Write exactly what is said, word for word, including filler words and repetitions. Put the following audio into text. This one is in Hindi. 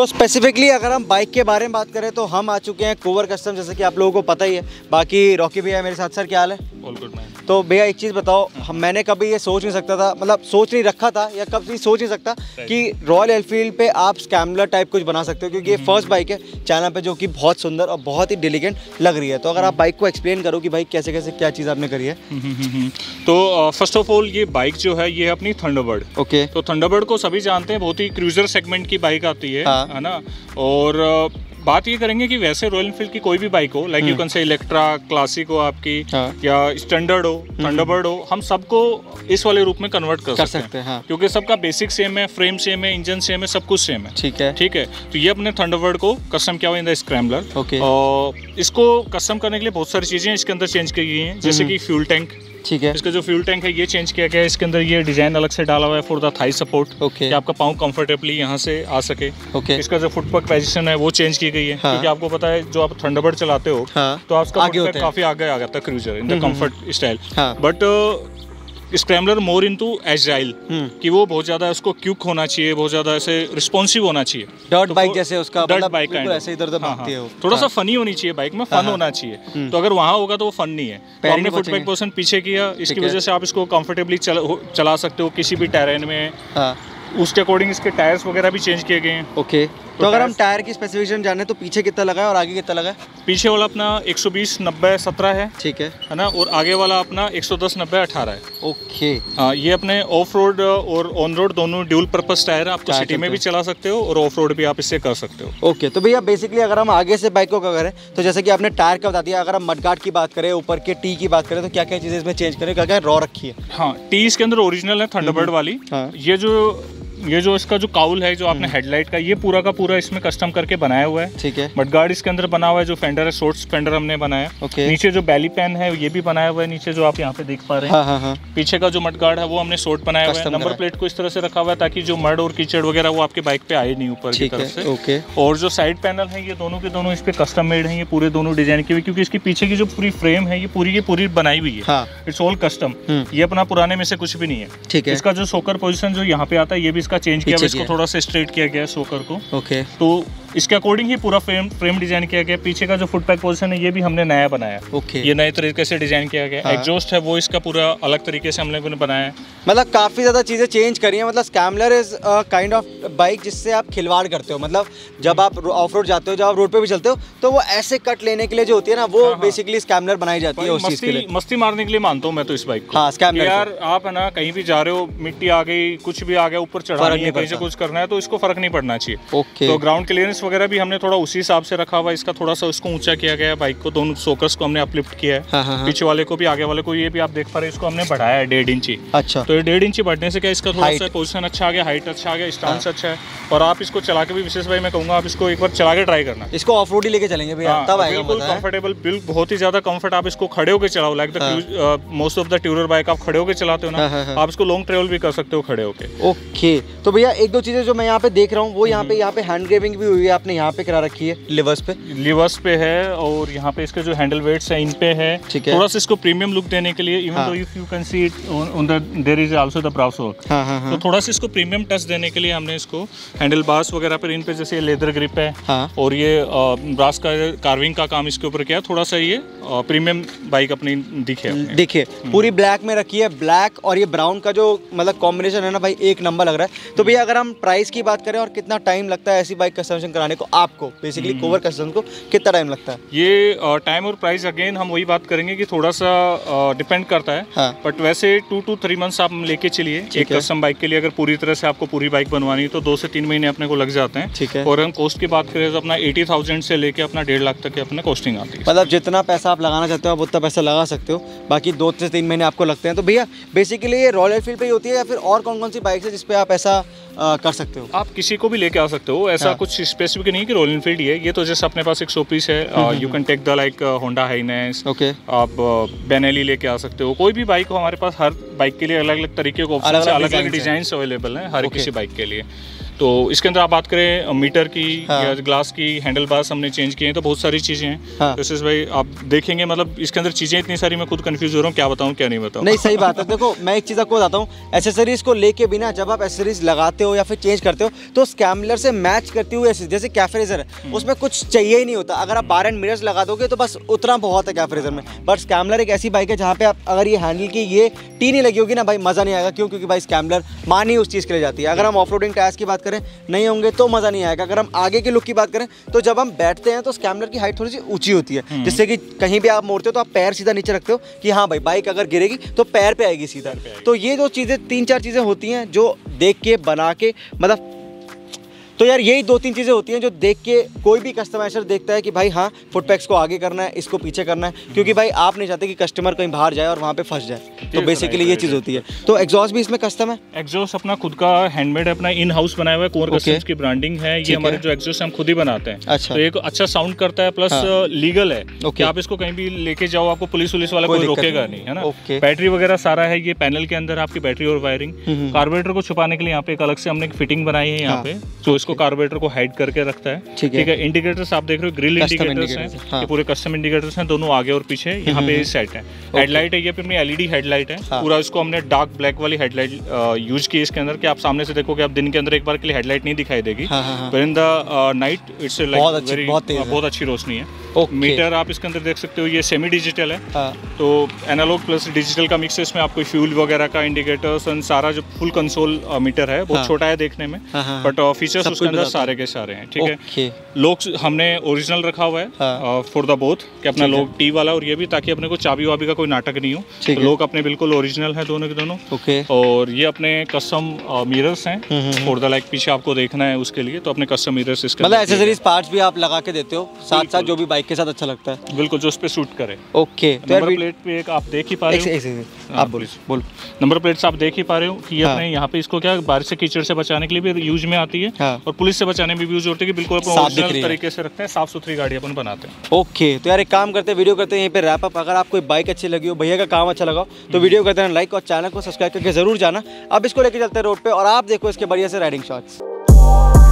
तो स्पेसिफिकली अगर हम बाइक के बारे में बात करें तो हम आ चुके हैं कुंवर कस्टम, जैसे कि आप लोगों को पता ही है। बाकी रॉकी भैया मेरे साथ, सर क्या हाल है? All good man. तो भैया एक चीज़ बताओ, हम मैंने कभी ये सोच नहीं सकता था, मतलब सोच नहीं रखा था या कभी सोच नहीं सकता कि रॉयल एनफील्ड पे आप स्क्रैम्बलर टाइप कुछ बना सकते हो, क्योंकि ये फर्स्ट बाइक है चैनल पे जो कि बहुत सुंदर और बहुत ही डेलिकेंट लग रही है। तो अगर आप बाइक को एक्सप्लेन करो कि भाई कैसे कैसे क्या चीज़ आपने करी है। तो फर्स्ट ऑफ ऑल ये बाइक जो है ये अपनी थंडरबर्ड। ओके, तो थंडरबर्ड को सभी जानते हैं, बहुत ही क्रूजर सेगमेंट की बाइक आती है, है ना। और बात ये करेंगे कि वैसे रॉयल एनफील्ड की कोई भी बाइक हो, like you can say Electra, classic हो आपकी, हाँ। या स्टैंडर्ड हो, थंडरबर्ड हो, हम सबको इस वाले रूप में कन्वर्ट कर, कर सकते, सकते हैं, हाँ। क्योंकि सबका बेसिक सेम है, फ्रेम सेम है, इंजन सेम है, सब कुछ सेम है। ठीक है, ठीक है। तो ये अपने थंडरबर्ड को कस्टम किया हुआ इन द स्क्रैम्बलर। ओके, और इसको कस्टम करने के लिए बहुत सारी चीज़ें इसके अंदर चेंज की गई हैं, जैसे कि फ्यूल टैंक। ठीक है, इसका जो फ्यूल टैंक है ये चेंज किया गया है, इसके अंदर ये डिजाइन अलग से डाला हुआ है for the thigh support. Okay, कि आपका पाँव कंफर्टेबली यहाँ से आ सके। ओके, इसका जो फुटपैक पोजीशन है वो चेंज की गई है, हाँ। क्योंकि आपको पता है जो आप थंडरबर्ड चलाते हो, हाँ। तो आपका फुटपैक काफी आगे आ जाता है cruiser in the comfort style, but scrambler more into agile, कि वो बहुत ज्यादा उसको क्यूक होना चाहिए, बहुत ज्यादा ऐसे रिस्पॉन्सिव होना चाहिए, डर्ट बाइक जैसे उसका डर्ट बाइक ऐसे इधर-उधर भागती है, थोड़ा सा फनी होनी चाहिए, बाइक में फन होना चाहिए। तो अगर वहाँ होगा तो वो फन नहीं है। तो हमने फुटपैक पोर्शन पीछे किया, इसकी वजह से आप इसको कंफर्टेबली चला सकते हो किसी भी टेरेन में। उसके अकॉर्डिंग इसके टायर्स वगैरह भी चेंज किए गए हैं। ओके, तो अगर हम टायर की स्पेसिफिकेशन जाने तो पीछे कितना लगा है और आगे कितना लगा है? पीछे वाला अपना एक सौ बीस नब्बे सत्रह है, ठीक है, है ना, और आगे वाला अपना एक सौ दस नब्बे अठारह है। ओके, हाँ, ये अपने ऑफ रोड और ऑन रोड दोनों ड्यूल पर्पस टायर है, आपको सिटी में भी चला सकते हो और ऑफ रोड भी आप इससे कर सकते हो। ओके, तो भैया बेसिकली अगर हम आगे से बाइक को करें तो जैसे कि आपने टायर का बता दिया, अगर हम मडगार्ड की बात करें, ऊपर के टी की बात करें, तो क्या क्या चीज़ें इसमें चेंज करें, क्या क्या रॉ रखी है? हाँ, टी इसके अंदर ओरिजिनल है थंडरबर्ड वाली। ये जो ये जो इसका जो काउल है, जो आपने हेडलाइट का, ये पूरा का पूरा इसमें कस्टम करके बनाया हुआ है। ठीक है, मडगार्ड इसके अंदर बना हुआ है, जो फेंडर है शॉर्ट्स फेंडर हमने बनाया। ओके, नीचे जो बैली पैन है ये भी बनाया हुआ है, नीचे जो आप यहाँ पे देख पा रहे हैं, हाँ, हाँ, हाँ। पीछे का जो मडगार्ड है वो हमने शॉर्ट बनाया हुआ है। नंबर प्लेट को इस तरह से रखा हुआ है ताकि जो मड और कीचड़ वगैरह वो आपके बाइक पे आए नहीं ऊपर की तरफ से। ओके, और जो साइड पैनल है ये दोनों के दोनों इस पे कस्टम मेड है, ये पूरे दोनों डिजाइन किए हुए, क्योंकि इसके पीछे की जो पूरी फ्रेम है ये पूरी की पूरी बनाई हुई है, इट्स ऑल कस्टम, ये अपना पुराने में से कुछ भी नहीं है। ठीक है, इसका जो सोकर पोजिशन जो यहाँ पे आता है ये भी इसका चेंज किया, इसको थोड़ा सा स्ट्रेट किया गया है सोकर को। ओके, तो इसके अकॉर्डिंग ही पूरा फ्रेम फ्रेम डिजाइन किया गया। पीछे का जो फुटपैक पोजीशन है ये भी हमने नया बनाया। ओके, ये नए तरीके से डिजाइन किया गया। हाँ। एग्जॉस्ट है वो इसका पूरा अलग तरीके से हम लोगों ने बनाया है, मतलब काफी ज्यादा चीजें चेंज करी है। मतलब scrambler is kind of bike जिससे आप खिलवाड़ करते हो, मतलब जब आप ऑफ रोड जाते हो, जब आप रोड पे भी चलते हो तो वो ऐसे कट लेने के लिए जो होती है ना, वो बेसिकली स्क्रैम्बलर बनाई जाती है उस चीज के लिए, मस्ती मारने के लिए मानता हूँ मैं तो इस बाइक को। हाँ, स्क्रैम्बलर यार आप है ना कहीं भी जा रहे हो, मिट्टी आ गई, कुछ भी आ गया, ऊपर चढ़ानी है, कहीं से कुछ करना है, तो इसको फर्क नहीं पड़ना चाहिए। ओके, तो ग्राउंड क्लियरेंस वगैरह भी हमने थोड़ा उसी हिसाब से रखा हुआ है, इसका थोड़ा सा उसको ऊंचा किया गया है, बाइक को दोनों सोकर्स को हमने अपलिफ्ट किया है, हाँ हाँ। पीछे वाले को भी आगे वाले को, ये भी आप देख पा रहे हैं इसको हमने बढ़ाया है डेढ़ इंची। अच्छा, तो ये डेढ़ इंची बढ़ने से क्या इसका थोड़ा सा पोजीशन अच्छा आ गया, हाइट अच्छा आ गया, स्टांस अच्छा है। और आप इसको चला के भी, विशेष भाई मैं कहूँगा आप इसको एक बार चला के ट्राई करना, इसको ऑफ रोड ही लेके चलेंगे बिल्कुल कंफर्टेबल, बिल्कुल बहुत ही ज्यादा कंफर्ट। आप इसको खड़े होकर चलाओ, like most of the tourer bike आप खड़े होकर चलाते हो ना, आप इसको लॉन्ग ट्रेवल भी कर सकते हो खड़े होकर। ओके, तो भैया एक दो चीजें जो मैं यहाँ पे देख रहा हूँ वो यहाँ पे यहाँ पे हैंड ग्रेविंग भी हुई है, आपने यहाँ पे करा रखी है, लिवर्स पे लिवर्स पे है, और यहाँ पे इसके जो हैंडल वेट्स है इन पे है, थोड़ा सा इसको प्रीमियम लुक देने के लिए, even though if you can see it on the there is also the brows work, तो थोड़ा सा इसको प्रीमियम टच देने के लिए हमने इसको हैंडल बार्स वगैरह पर, इन पे जैसे लेदर ग्रिप है, हाँ। और ये ब्रास का कार्विंग का काम इसके ऊपर किया, थोड़ा सा ये प्रीमियम बाइक अपनी दिखे दिखे पूरी ब्लैक में रखी है, ब्लैक और ये ब्राउन का जो मतलब कॉम्बिनेशन है ना भाई, एक नंबर लग रहा है। तो भैया अगर हम प्राइस की बात करें और कितना टाइम लगता है ऐसी बाइक कस्टमाइजेशन कराने को, आपको बेसिकली कुंवर कस्टम्स को कितना टाइम लगता है? ये टाइम और प्राइस अगेन हम वही बात करेंगे कि थोड़ा सा डिपेंड करता है, हाँ। बट वैसे टू टू थ्री मंथ्स आप लेके चलिए एक कस्टम बाइक के लिए, अगर पूरी तरह से आपको पूरी बाइक बनवानी है तो दो से तीन महीने अपने को लग जाते हैं। ठीक है, और हम कॉस्ट की बात करें तो अपना एटी थाउजेंड से लेकर अपना डेढ़ लाख तक अपना कॉस्टिंग आती है, मतलब जितना पैसा आप लगाना चाहते हो आप उतना पैसा लगा सकते हो, बाकी दो से तीन महीने आपको लगते हैं। तो भैया बेसिकली ये रॉयल एनफील्ड पे ही होती है या फिर और कौन कौन सी बाइक है जिसपे आप ऐसा आ, कर सकते हो? आप किसी को भी लेके आ सकते हो, ऐसा हाँ। कुछ स्पेसिफिक नहीं कि रॉयल एनफील्ड ही है, ये तो जैसे अपने पास एक शोपीस है, you can take the like Honda Highness, आप बेनेली लेके आ सकते हो, कोई भी बाइक हो हमारे पास, हर बाइक के लिए अलग अलग तरीके के ऑप्शन, अलग अलग डिजाइन अवेलेबल हैं हर किसी बाइक के लिए। तो इसके अंदर आप बात करें मीटर की, हाँ। या ग्लास की, हैंडल बार्स हमने चेंज किए हैं, तो बहुत सारी चीज़ें हैं। हाँ। तो इस भाई आप देखेंगे मतलब इसके अंदर चीज़ें इतनी सारी, मैं खुद कंफ्यूज हो रहा हूँ क्या बताऊँ क्या नहीं बताऊँ। नहीं सही बात है। देखो मैं एक चीज़ आपको बताता हूँ, एसेसरीज़ को लेके बिना जब आप एसेसरीज़ लगाते हो या फिर चेंज करते हो तो स्क्रैम्बलर से मैच करती हुई, जैसे कैफे रेजर है उसमें कुछ चाहिए ही नहीं होता, अगर आप बार एंड मिरर्स लगा दोगे तो बस उतना बहुत है कैफे रेजर में। बट स्क्रैम्बलर एक ऐसी बाइक है जहाँ पे आप अगर ये हैंडल की ये टी नहीं लगी होगी ना भाई मज़ा नहीं आएगा। क्यों? क्योंकि भाई स्क्रैम्बलर मानी उस चीज़ के लिए जाती है। अगर हम ऑफ रोडिंग टायर्स की बात करें नहीं होंगे तो मज़ा नहीं आएगा। अगर हम आगे की लुक की बात करें तो जब हम बैठते हैं तो स्क्रैम्बलर की हाइट थोड़ी सी ऊँची होती है, जिससे कि कहीं भी आप मोड़ते हो तो आप पैर सीधा नीचे रखते हो कि हाँ भाई बाइक अगर गिरेगी तो पैर पर आएगी सीधा। तो ये जो चीज़ें तीन चार चीज़ें होती हैं जो देख के बना के मतलब, तो यार यही दो तीन चीज़ें होती हैं जो देख के कोई भी कस्टमाइजर देखता है कि भाई हाँ फुटपैक्स को आगे करना है, इसको पीछे करना है, क्योंकि भाई आप नहीं चाहते कि कस्टमर कहीं बाहर जाए और वहाँ पे फंस जाए। तो बेसिकली ये चीज़ होती है। तो एग्जॉस्ट भी इसमें कस्टम है, एग्जॉस्ट अपना खुद का हैंडमेड है, अपना इन हाउस बनाया हुआ है, कुंवर कस्टम्स की ब्रांडिंग है। ये हमारे जो एग्जॉस्ट हम खुद ही बनाते हैं। अच्छा, तो एक अच्छा साउंड करता है, प्लस लीगल है कि आप इसको कहीं भी लेके जाओ आपको पुलिस वुलिस वाला कोई रोकेगा नहीं, है ना। बैटरी वगैरह सारा है ये पैनल के अंदर, आपकी बैटरी और वायरिंग। कार्बोरेटर को छुपाने के लिए यहाँ पे एक अलग से हमने फिटिंग बनाई है यहाँ पे, तो इसको कार्बोरेटर को हाइड करके रखता है। ठीक है। इंडिकेटर्स आप देख रहे हो, ग्रिल इंडिकेटर्स हैं, ये पूरे कस्टम इंडिकेटर्स हैं दोनों आगे और पीछे, यहाँ पे सेट है। हेडलाइट है ये फिर एलईडी हेडलाइट है पूरा, इसको हमने डार्क ब्लैक वाली हेडलाइट यूज की इसके अंदर कि आप सामने से देखोगे, आप दिन के अंदर एक बार के लिए हेडलाइट नहीं दिखाई देगी, पर in the night it's light बहुत अच्छी रोशनी है। मीटर आप इसके अंदर देख सकते हो, ये सेमी डिजिटल है, तो एनालॉग प्लस डिजिटल का मिक्स है। इसमें आपको फ्यूल वगैरह का इंडिकेटर्स सारा जो फुल कंसोल मीटर है, बहुत छोटा है देखने में बट फीचर उसके अंदर सारे के सारे हैं। ठीक है। लॉक हमने ओरिजिनल रखा हुआ है फॉर द बोथ, कि अपना लॉक टी वाला और ये भी, ताकि अपने को चाबी वाबी का कोई नाटक नहीं हो। तो लॉक अपने बिल्कुल ओरिजिनल है दोनों के दोनों। ओके। और ये अपने कस्टम मिरर्स हैं फॉर द लाइक, पीछे आपको देखना है उसके लिए, तो अपने कस्टम मिरर्स इसके मतलब एक्सेसरीज पार्ट्स भी आप लगा के देते हो साथ साथ, जो भी बाइक के साथ अच्छा लगता है, बिल्कुल जो उस पे सूट करे। ओके। नंबर प्लेट पे एक आप देख ही पा रहे हो, आप बोलिए बोलो नंबर प्लेट्स आप देख ही पा रहे हो कि अपने यहाँ पे इसको क्या बारिश से कीचड़ से बचाने के लिए भी यूज में आती है और पुलिस से बचाने में भी यूज होते हैं, कि बिल्कुल अपन तरीके से रखते हैं, साफ सुथरी गाड़ी अपन बनाते हैं। ओके। तो यार एक काम करते हैं, वीडियो करते हैं यहीं पे रैप अप। अगर आपको कोई बाइक अच्छी लगी हो, भैया का काम अच्छा लगा तो वीडियो करते हैं लाइक और चैनल को सब्सक्राइब करके जरूर जाना। अब इसको लेके चलते हैं रोड पे और आप देखो इसके बढ़िया से राइडिंग शॉट्स।